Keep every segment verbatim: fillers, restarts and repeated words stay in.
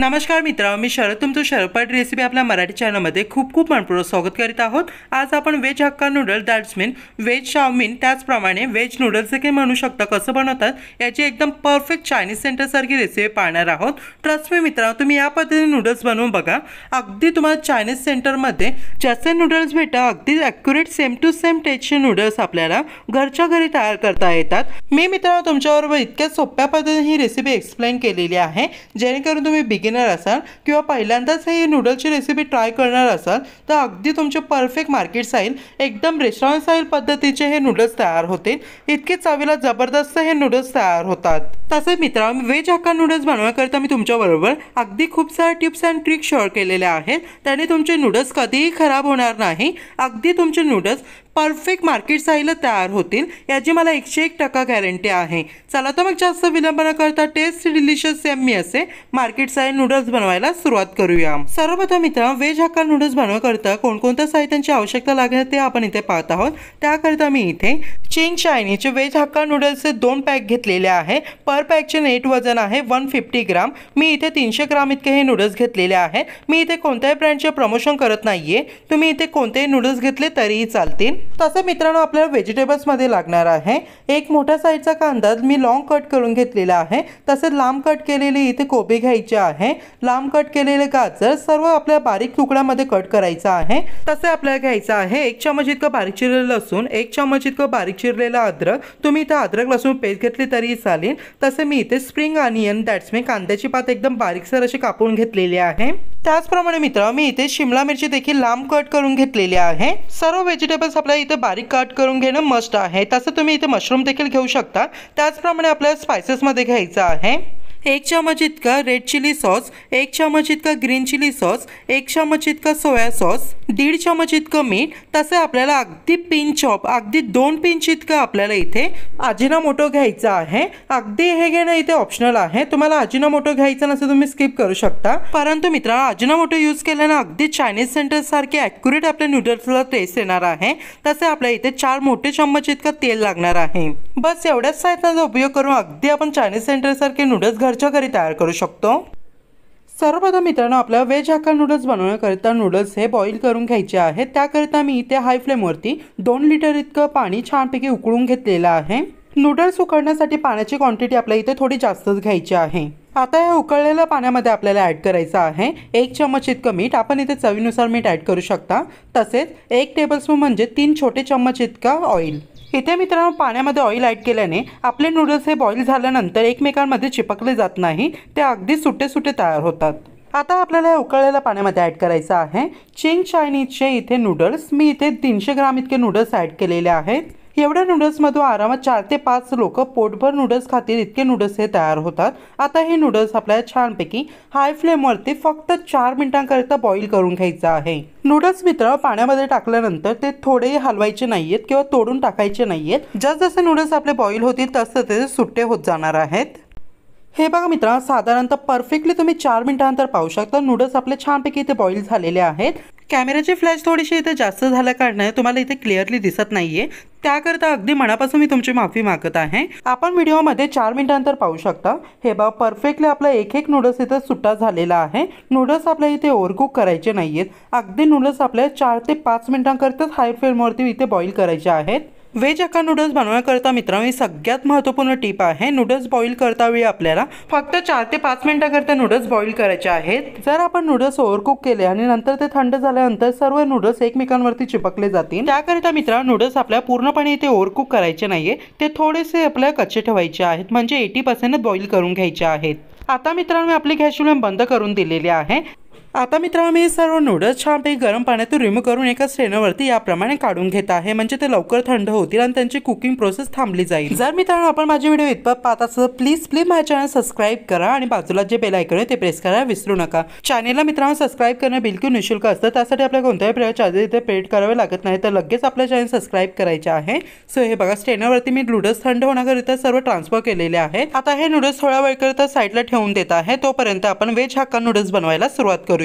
नमस्कार मित्रों, मी शरद, तुमचं शरद पाटील रेसिपी आपल्या मराठी चॅनलमध्ये खूप खूप मनपूर्वक स्वागत करीत आहोत। आज आपण veg hakka noodle that's mean veg chowmein, त्याचप्रमाणे वेज नूडल्स जे काही म्हणू शकता कसं बनवतात याची एकदम परफेक्ट चायनीज सेंटर सारखी रेसिपी पाहणार आहोत। ट्रस्ट मी मित्रों, तुम्ही या पद्धतीने नूडल्स बनवून बघा, अगदी तुम्हाला चायनीज सेंटरमध्ये जसे नूडल्स भेटा अगदी ॲक्युरेट सेम टू सेम टेस्टचे नूडल्स आपल्याला घरच्या घरी तयार करता येतात। मी मित्रों तुमच्याबरोबर इतक्या सोप्या पद्धतीने ही रेसिपी एक्सप्लेन केलेली आहे, जेणेकरून तुम्ही किंवा पहिल्यांदाच हे नूडल्सची रेसिपी ट्राय करणार असाल तर अगदी तुमचे परफेक्ट मार्केट स्टाईल एकदम रेस्टॉरंट स्टाईल पद्धतीचे हे नूडल्स तयार होतील। इतके चवीला जबरदस्त हे नूडल्स तयार होतात। तसेच मित्रांनो, वेज हक्का नूडल्स बनवण्याकरिता मी तुमच्याबरोबर अगदी खूप सारे टिप्स अँड ट्रिक्स शेअर केलेल्या आहेत, त्याने तुमचे नूडल्स कधीही खराब होणार नाही। अगदी तुमचे नूडल्स परफेक्ट मार्केट साईजला तयार होतील याची मला एकशे एक टक्का गॅरंटी आहे। चला तर मग जास्त विलंब न करता टेस्ट डिलिशियस यम्मी असे मार्केट साईज नूडल्स बनवायला सुरुवात करूया। सर्वप्रथम मित्रांनो, वेज हक्का नूडल्स बनवण्याकरिता कोणकोणत्या साहित्यांची आवश्यकता लागेल ते आपण इथे पाहत आहोत। त्याकरिता मी इथे चिंग चायनीचे वेज हक्का नूडल्सचे दोन पॅक घेतलेले आहे। पर पॅकचे नेट वजन आहे वन फिफ्टी ग्राम। मी इथे तीनशे ग्राम इतके हे नूडल्स घेतलेले आहेत। मी इथे कोणत्याही ब्रँडचे प्रमोशन करत नाही आहे, तुम्ही इथे कोणतेही नूडल्स घेतले तरीही चालतील। तसे मित्रांनो, आपल्याला व्हेजिटेबल्समध्ये लागणार आहे एक मोठा साईजचा कांदा, मी लॉंग कट करून घेतलेला आहे। तसेच लांब कट केलेली इथे कोबी घ्यायची आहे, लांब कट केलेले गाजर सर्व आपल्याला बारीक तुकड्यामध्ये कट करायचं आहे। तसे आपल्याला घ्यायचं आहे एक चमच इतकं बारीक चिरलेलं लसूण, एक चमच इतकं बारीक चिरलेला अद्रक, तुम्ही इथे अद्रक लसूण पेस्ट घेतली तरी चालेल। तसे मी इथे स्प्रिंग अनियन दॅट्स मी कांद्याची पात एकदम बारीकसर अशी कापून घेतलेली आहे। त्याचप्रमाणे मित्रांनो, मी इथे शिमला मिरची देखील लांब कट करून घेतलेली आहे। सर्व व्हेजिटेबल्स आपल्याला इथे बारीक कट करून घेणं मस्ट आहे। तसं तुम्ही इथे मशरूम देखील घेऊ शकता। त्याचप्रमाणे आपल्याला स्पायसेसमध्ये घ्यायचं आहे एक चमच इतका रेड चिली सॉस, एक चमच इतका ग्रीन चिली सॉस, एक चमच इतका सोया सॉस, दीड चमच इतकं मीठ। तसे आपल्याला अगदी पिंच ऑफ अगदी दोन पिंच इतकं आपल्याला इथे अजिनोमोटो घ्यायचा आहे। अगदी हे घेणं इथे ऑप्शनल आहे, तुम्हाला अजिनोमोटो घ्यायचा नसेल तुम्ही स्किप करू शकता। परंतु मित्रांनो, अजिनोमोटो यूज केल्यानं अगदी चायनीज सेंटरसारखे ॲक्युरेट आपल्या नूडल्सला टेस्ट येणार आहे। तसे आपल्या इथे चार मोठे चम्मच इतकं तेल लागणार आहे। बस एवढ्याच साहित्याचा उपयोग करून अगदी आपण चायनीज सेंटरसारखे नूडल्स घरच्या घरी तयार करू शकतो। सर्वप्रथम मित्रांनो, आपल्याला वेज हक्का नूडल्स बनवण्याकरिता नूडल्स हे बॉईल करून घ्यायचे आहेत। त्याकरिता मी इथे हाय फ्लेमवरती दोन लिटर इतकं पाणी छानपैकी उकळून घेतलेलं आहे। नूडल्स उकळण्यासाठी पाण्याची क्वांटिटी आपल्याला इथे थोडी जास्तच घ्यायची आहे। आता या उकळलेल्या पाण्यामध्ये आपल्याला ॲड करायचं आहे एक चम्मच इतकं मीठ, आपण इथे चवीनुसार मीठ ॲड करू शकता। तसेच एक टेबलस्पून म्हणजे तीन छोटे चम्मच इतका ऑइल। इथे मित्रांनो, पाण्यामध्ये ऑइल ॲड केल्याने आपले नूडल्स हे बॉईल झाल्यानंतर एकमेकांमध्ये चिपकले जात नाही, ते अगदी सुटे सुटे तयार होतात। आता आपल्याला उकळलेल्या पाण्यामध्ये ॲड करायचं आहे चिंग चायनीजचे इथे नूडल्स। मी इथे तीनशे ग्राम इतके नूडल्स ॲड केलेले आहेत। एवढ्या नूडल्समधून आरामात चार ते पाच लोक पोटभर नूडल्स खातील इतके नूडल्स हे तयार होतात। आता हे नूडल्स आपल्याला छानपैकी हाय फ्लेमवरती फक्त चार मिनिटांकरिता बॉईल करून घ्यायचं आहे। नूडल्स मित्र पाण्यामध्ये टाकल्यानंतर ते थोडेही हलवायचे नाही आहेत किंवा तोडून टाकायचे नाही आहेत। जसजसे नूडल्स आपले बॉईल होतील तसं ते सुट्टे होत जाणार आहेत। हे बघा मित्रांनो, साधारणतः परफेक्टली तुम्ही चार मिनिटानंतर पाहू शकता नूडल्स आपले छानपैकी इथे बॉईल झालेले आहेत। कॅमेऱ्याची फ्लॅश थोडीशी इथे जास्त झाल्या कारणाने तुम्हाला इथे क्लिअरली दिसत नाहीये, त्याकरिता अगदी मनापासून मी तुमची माफी मागत आहे। आपण व्हिडिओमध्ये चार मिनिटांनंतर पाहू शकता, हे बघा परफेक्टली आपला एक एक नूडल्स इथे सुट्टा झालेला आहे। नूडल्स आपल्या इथे ओव्हरकुक करायचे नाहीयेत, अगदी नूडल्स आपल्या चार ते पाच मिनिटांकरिताच हाय फ्लेमवरती इथे बॉईल करायचे आहेत। वेज हक्का नूडल्स बनवण्याकरता मित्रांनो, ही सगळ्यात महत्त्वपूर्ण टीप आहे। नूडल्स बॉईल करतावेळी आपल्याला फक्त चार ते पाच मिनिटांकरता नूडल्स बॉईल करायचे आहेत। जर आपण नूडल्स ओव्हरकुक केले आणि नंतर ते थंड झाल्यानंतर सर्व नूडल्स एकमेकांवरती चिपकले जातील। त्याकरिता मित्रांनो, नूडल्स आपल्याला पूर्णपणे इथे ओव्हरकुक करायचे नाही आहे, ते थोडेसे आपल्याला कच्चे ठेवायचे आहेत, म्हणजे एटी पर्सेंट बॉईल करून घ्यायचे आहेत। आता मित्रांनो, आपली गॅस फ्लेम बंद करून दिलेली आहे। आता मित्रांनो, मी सर्व नूडल्स छानपैकी गरम पाण्यातून रिमूव्ह करून एका स्ट्रेनरवरती याप्रमाणे काढून घेत आहे, म्हणजे ते लवकर थंड होतील आणि त्यांची कुकिंग प्रोसेस थांबली जाईल। जर मित्रांनो आपण माझे व्हिडिओ इतपत पाहत असाल प्लीज प्लीज माझ्या चॅनल सबस्क्राईब करा आणि बाजूला जे बेल आयकॉन आहे ते प्रेस करायला विसरू नका। चॅनलला मित्रांनो सबस्क्राईब करणं बिलकुल निशुल्क असतं, त्यासाठी आपल्याला कोणत्याही प्रकारचे चार्जेस इथे पेड करावे लागत नाही, तर लगेच आपल्या चॅनल सबस्क्राईब करायचे आहे। सो हे बघा, स्ट्रेनरवरती मी नूडल्स थंड होण्याकरिता सर्व ट्रान्सफर केलेले आहेत। आता हे नूडल्स थोडा वेळ करता साईडला ठेवून देत आहे, तोपर्यंत आपण वेज हक्का नूडल्स बनवायला सुरुवात करूया।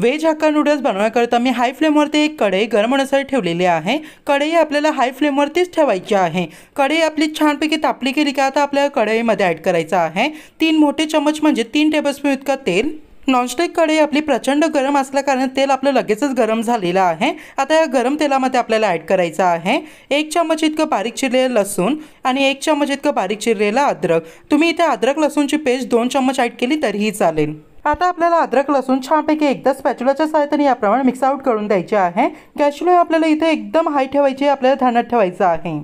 वेज हक्का नूडल्स बनवाकरता मी हाय फ्लेमवरती एक कढई गरम होण्यासाठी ठेवलेली आहे। कढई आपल्याला हाय फ्लेमवरतीच ठेवायची आहे। कढई आपली छानपैकी तापली गेली का आता आपल्याला कढईमध्ये ॲड करायचं आहे तीन मोठे चमच म्हणजे तीन टेबलस्पून इतका तेल। नॉनस्टिक कढई आपली प्रचंड गरम असल्याकारणे तेल आपलं लगेचच गरम झालेलं आहे। आता या गरम तेलामध्ये आपल्याला ॲड करायचं आहे एक चमच इतकं बारीक चिरलेलं लसूण आणि एक चमच इतकं बारीक चिरलेला अद्रक। तुम्ही इथे अद्रक लसूणची पेस्ट दोन चमच ॲड केली तरीही चालेल। आता आपल्याला अद्रक लसूण छानपैकी एकदा स्पॅच्युलाच्या सहाय्याने याप्रमाणे मिक्स आउट करून द्यायचे आहे। गॅस फ्लेम आपल्याला इथे एकदम हाय ठेवायची आहे, आपल्याला ध्यानात ठेवायचं आहे।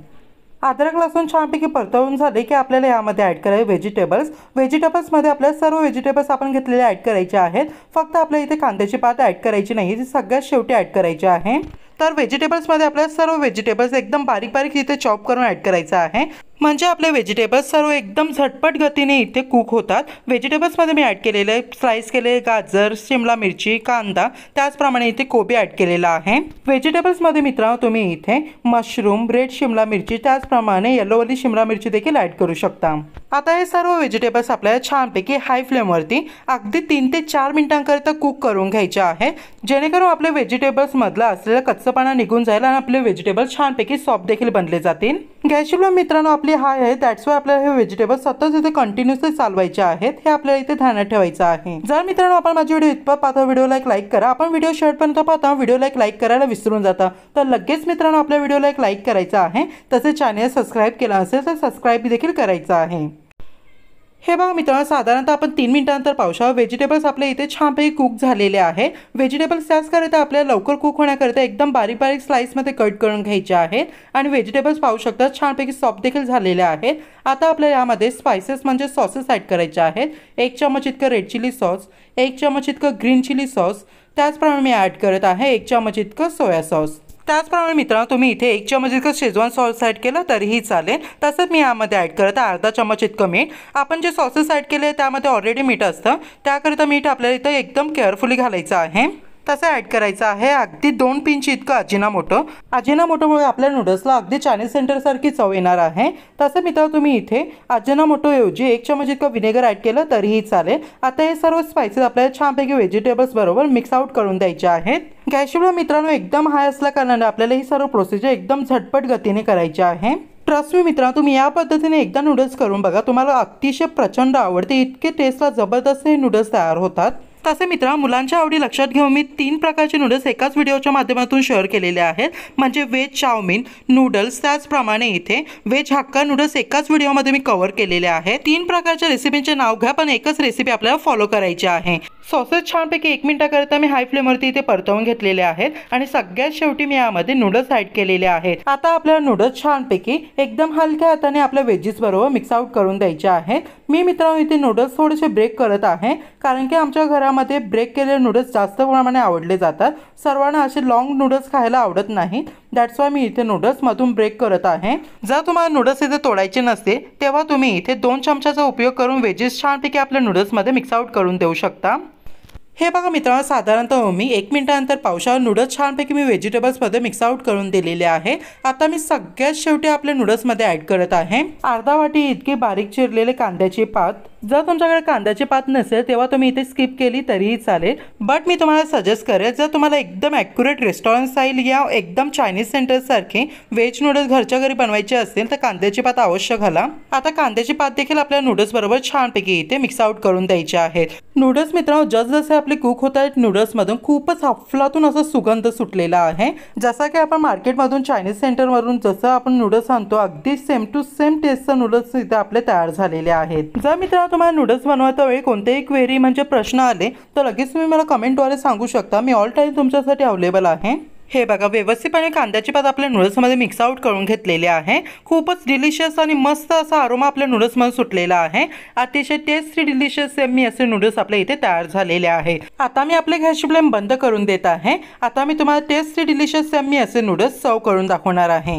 अद्रक लसूण छानपैकी परतवून झाले की आपल्याला यामध्ये ॲड करावे व्हेजिटेबल्स। व्हेजिटेबल्समध्ये आपल्याला सर्व व्हेजिटेबल्स आपण घेतलेले ॲड करायचे आहेत, फक्त आपल्याला इथे कांद्याची पात ॲड करायची नाही, ती सगळ्यात शेवटी ॲड करायची आहे। तर व्हेजिटेबल्समध्ये आपल्याला सर्व व्हेजिटेबल्स एकदम बारीक बारीक इथे चॉप करून ॲड करायचं आहे, म्हणजे आपले व्हेजिटेबल्स सर्व एकदम झटपट गतीने इथे कुक होतात। व्हेजिटेबल्समध्ये मी ॲड केलेले स्लाइस केलेले गाजर, शिमला मिरची, कांदा, त्याचप्रमाणे इथे कोबी ॲड केलेला आहे। व्हेजिटेबल्समध्ये मित्रांनो तुम्ही इथे मशरूम, रेड शिमला मिरची, त्याचप्रमाणे येलोवाली शिमला मिरची देखील ॲड करू शकता। आता हे सर्व व्हेजिटेबल्स आपल्याला छानपैकी हाय फ्लेमवरती अगदी तीन ते चार मिनिटांकरिता कुक करून घ्यायचे आहे, जेणेकरून आपले व्हेजिटेबल्समधला असलेला कच्चापणा निघून जाईल आणि आपले व्हेजिटेबल्स छानपैकी सॉफ्ट देखील बनले जातील। गॅस फ्लेम मित्रांनो हाय आहे, दॅट्स वाय आपल्याला हे व्हेजिटेबल्स सतत इथे कंटिन्युअसली चालवायचे आहेत, हे आपल्याला इथे ध्यानात ठेवायचं आहे। जर मित्रांनो आपण माझी व्हिडिओ इतपत पाहता व्हिडिओला एक लाईक करा, आपण व्हिडिओ शेवटपर्यंत पाहता व्हिडिओला एक लाईक करायला विसरून जाता, तर लगेच मित्रांनो आपल्या व्हिडिओला एक लाईक करायचा आहे। तसेच चॅनल सबस्क्राईब केला असेल तर सबस्क्राईब देखील करायचं आहे। हे बघा मित्रांनो साधारणतः आपण तीन मिनिटांनंतर पाहू शकतो व्हेजिटेबल्स आपल्या इथे छानपैकी कुक झालेले आहे। व्हेजिटेबल्स त्याचकरिता आपल्याला लवकर कुक होण्याकरिता एकदम बारीक बारीक स्लाइसमध्ये कट करून घ्यायचे आहेत आणि व्हेजिटेबल्स पाहू शकता छानपैकी सॉफ्ट देखील झालेले आहेत। आता आपल्याला यामध्ये स्पायसेस म्हणजे सॉसेस ॲड करायचे आहेत। एक चमच इतकं रेड चिली सॉस, एक चमच इतकं ग्रीन चिली सॉस, त्याचप्रमाणे मी ॲड करत आहे एक चमच इतकं सोया सॉस। त्याचप्रमाणे मित्रांनो तुम्ही इथे एक चमच इतकं शेजवान सॉस ॲड केलं तरीही चालेल। तसंच मी यामध्ये ॲड करत आहे अर्धा चमच इतकं मीठ। आपण जे सॉसेस ॲड केले त्यामध्ये ऑलरेडी मीठ असतं, त्याकरिता मीठ आपल्याला इथं एकदम केअरफुली घालायचं आहे। तसं ॲड करायचं आहे अगदी दोन पिंच इतकं अजिनामोटो। अजिनामोटोमुळे आपल्या नूडल्सला अगदी चायनीज सेंटरसारखी चव येणार आहे। तसं मित्रांनो तुम्ही इथे अजिनामोटोऐवजी एक चमच इतकं विनेगर ॲड केलं तरीही चालेल। आता हे सर्व स्पायसेस आपल्याला छानपैकी व्हेजिटेबल्स बरोबर मिक्स आउट करून द्यायचे आहेत। गॅस फ्लेम मित्रांनो एकदम हाय असल्या कारणाने आपल्याला ही सर्व प्रोसिजर एकदम झटपट गतीने करायची आहे। ट्रस्ट मी मित्रांनो तुम्ही या पद्धतीने एकदा नूडल्स करून बघा, तुम्हाला अतिशय प्रचंड आवडते, इतके टेस्टला जबरदस्त हे नूडल्स तयार होतात। तसे मित्रांनो मुलांच्या आवडी लक्षात घेऊन मी तीन प्रकारचे नूडल्स एकाच व्हिडिओच्या माध्यमातून शेअर केलेले आहेत, म्हणजे व्हेज चाउमिन नूडल्स, त्याचप्रमाणे इथे व्हेज हक्का नूडल्स एकाच व्हिडिओमध्ये मी कव्हर केलेले आहे। तीन प्रकारच्या रेसिपींचे नाव घ्या, पण एकच रेसिपी आपल्याला फॉलो करायची आहे। सॉसेस छानपैकी एक मिनिटाकरिता मी हाय फ्लेमवरती इथे परतवून घेतलेले आहेत आणि सगळ्यात शेवटी मी यामध्ये नूडल्स ॲड केलेले आहेत। आता आपल्याला नूडल्स छानपैकी एकदम हलक्या हाताने आपल्या व्हेजीस बरोबर मिक्स आउट करून द्यायचे आहेत। मी मित्रांनो इथे नूडल्स थोडेसे ब्रेक करत आहे, कारण की आमच्या घरामध्ये ब्रेक केलेले नूडल्स जास्त प्रमाणात आवडले जातात, सर्वांना असे लॉंग नूडल्स खायला आवडत नाहीत। दॅट्स वाय मी इथे नूडल्समधून ब्रेक करत आहे। जर तुम्हाला नूडल्स इथे तोडायचे नसते तेव्हा तुम्ही इथे दोन चमच्याचा उपयोग करून व्हेजेस छानपैकी आपल्या नूडल्समध्ये मिक्स आउट करून देऊ शकता। हे बघा मित्रांनो साधारणतः मी एक मिनिटानंतर पावसाळा नूडल्स छानपैकी मी व्हेजिटेबल्समध्ये मिक्स आउट करून दिलेले आहे। आता मी सगळ्यात शेवटी आपल्या नूडल्समध्ये ॲड करत आहे अर्धा वाटी इतकी बारीक चिरलेले कांद्याची पात। जर तुमच्याकडे कांद्याची पात नसेल तेव्हा तुम्ही इथे स्किप केली तरीही चालेल, बट मी तुम्हाला सजेस्ट करेल जर तुम्हाला एकदम ॲक्युरेट रेस्टॉरंट स्टाईल या एकदम चायनीज सेंटरसारखे व्हेज नूडल्स घरच्या घरी बनवायचे असेल तर कांद्याची पात अवश्य घाला। आता कांद्याची पात देखील आपल्या नूडल्सबरोबर छानपैकी इथे मिक्स आउट करून द्यायचे आहेत। नूडल्स मित्रांनो जसजसे आपले कुक होत आहेत नूडल्समधून खूपच अफलातून असा सुगंध सुटलेला आहे, जसा की आपण मार्केटमधून चायनीज सेंटरवरून जसं आपण नूडल्स आणतो अगदी सेम टू सेम टेस्टचा नूडल्स इथे आपले तयार झालेले आहेत। जर मित्रांनो तुम्हाला नूडल्स बनवता वेळी कोणतेही क्वेरी म्हणजे प्रश्न आले तर लगेच तुम्ही मला कमेंटद्वारे सांगू शकता, मी ऑल टाईम तुमच्यासाठी अवेलेबल आहे। हे बघा व्यवस्थितपणे कांद्याची पात आपल्या नूडल्समध्ये मिक्स आउट करून घेतलेली आहे। खूपच डिलिशियस आणि मस्त असा अरोमा आपल्या नूडल्समध्ये सुटलेला आहे, अतिशय टेस्टी डिलिशियस सेमी असे नूडल्स आपल्या इथे तयार झालेले आहे। आता मी आपले गॅस फ्लेम बंद करून देत आहे। आता मी तुम्हाला टेस्टी डिलिशियस सेमी असे नूडल्स सर्व करून दाखवणार आहे।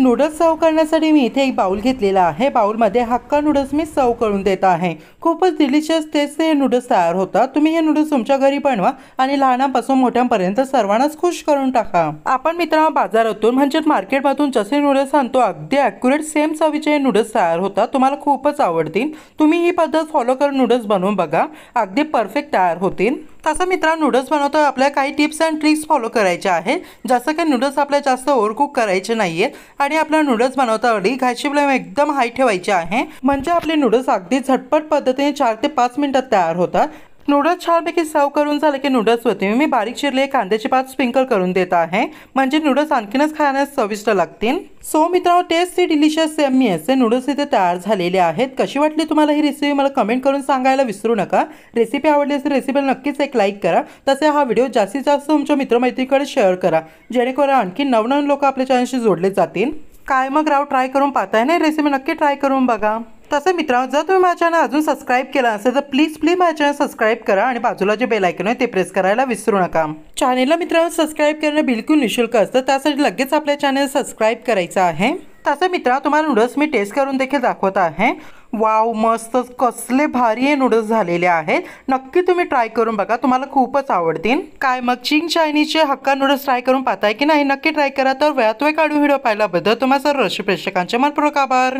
नूडल्स सर्व करण्यासाठी मी इथे एक बाऊल घेतलेला आहे, बाऊलमध्ये हक्का नूडल्स मी सर्व करून देत आहे। खूपच डिलिशियस टेस्ट हे नूडल्स तयार होतात. तुम्ही हे नूडल्स तुमच्या घरी बनवा आणि लहानापासून मोठ्यांपर्यंत सर्वांनाच खुश करून टाका. आपण मित्रांनो बाजारातून म्हणजे मार्केटमधून जसे नूडल्स आणतो अगदी ॲक्युरेट सेम चवीचे हे नूडल्स तयार होतात. तुम्हाला खूपच आवडतील. तुम्ही ही पद्धत फॉलो करून नूडल्स बनवून बघा, अगदी परफेक्ट तयार होतील. तसं मित्रांनो नूडल्स बनवतो आपल्याला काही टिप्स अँड ट्रिक्स फॉलो करायचे आहे. जसं की नूडल्स आपल्याला जास्त ओव्हरकुक करायचे नाही आहेत आणि आपल्या नूडल्स बनवतावेळी गॅसची फ्लेम एकदम हाय ठेवायची आहे. म्हणजे आपले नूडल्स अगदी झटपट पद्धतीने चार ते पाच मिनिटात तयार होतात. नूडल्स छानपैकी सर्व करून झाले की नूडल्सवरती मी बारीक चिरले कांद्याचे पात स्प्रिंकल करून देत आहे. म्हणजे नूडल्स आणखीनच खाण्यास चविष्ट लागतील. सो मित्रांनो टेस्टी डिलिशियस सेमी असे नूडल्स इथे तयार झालेले आहेत. कशी वाटली तुम्हाला ही रेसिपी मला कमेंट करून सांगायला विसरू नका. रेसिपी आवडली असेल रेसिपीला नक्कीच एक लाईक करा. तसे हा व्हिडिओ जास्तीत जास्त तुमच्या मित्रमैत्रिणीकडे शेअर करा जेणेकरून आणखी नवनवीन लोक आपल्या चॅनलशी जोडले जातील. काय मग राव ट्राय करून पाहताय ना, रेसिपी नक्की ट्राय करून बघा. तसे मित्रांनो जर तुम्ही माझ्या चॅनल अजून सबस्क्राईब केला असेल तर प्लीज प्लीज माझ्या चॅनल सबस्क्राईब करा आणि बाजूला जे बेल आयकॉन आहे ते प्रेस करायला विसरू नका. चॅनलला मित्रांनो सबस्क्राईब करणं बिलकुल निःशुल्क असतं, त्यासाठी लगेच आपल्या चॅनल सबस्क्राईब करायचं आहे. तसे मित्रांनो तुम्हाला नूडल्स मी टेस्ट करून देखील दाखवत आहे. वाव, मस्त कसले भारी हे नूडल्स झालेले आहेत. नक्की तुम्ही ट्राय करून बघा, तुम्हाला खूपच आवडतील. काय मग चिंग चायनीजचे हक्का नूडल्स ट्राय करून पाहताय की नाही, नक्की ट्राय करा. तर वेळात वेळ काढून व्हिडिओ पाहिल्याबद्दल तुम्हा सर्व रसिक प्रेक्षकांचे मनपूर्वक आभार.